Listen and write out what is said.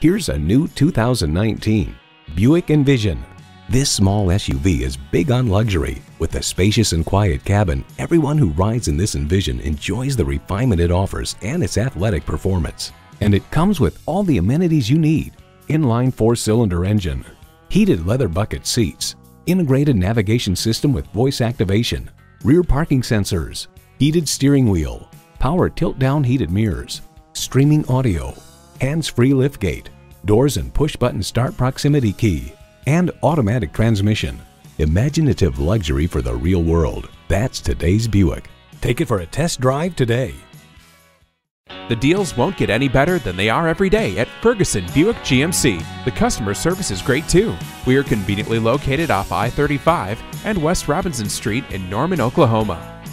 Here's a new 2019 Buick Envision. This small SUV is big on luxury. With a spacious and quiet cabin, everyone who rides in this Envision enjoys the refinement it offers and its athletic performance. And it comes with all the amenities you need. Inline 4-cylinder engine, heated leather bucket seats, integrated navigation system with voice activation, rear parking sensors, heated steering wheel, power tilt-down heated mirrors, streaming audio, hands-free liftgate, doors and push-button start proximity key, and automatic transmission. Imaginative luxury for the real world. That's today's Buick. Take it for a test drive today. The deals won't get any better than they are every day at Ferguson Buick GMC. The customer service is great too. We are conveniently located off I-35 and West Robinson Street in Norman, Oklahoma.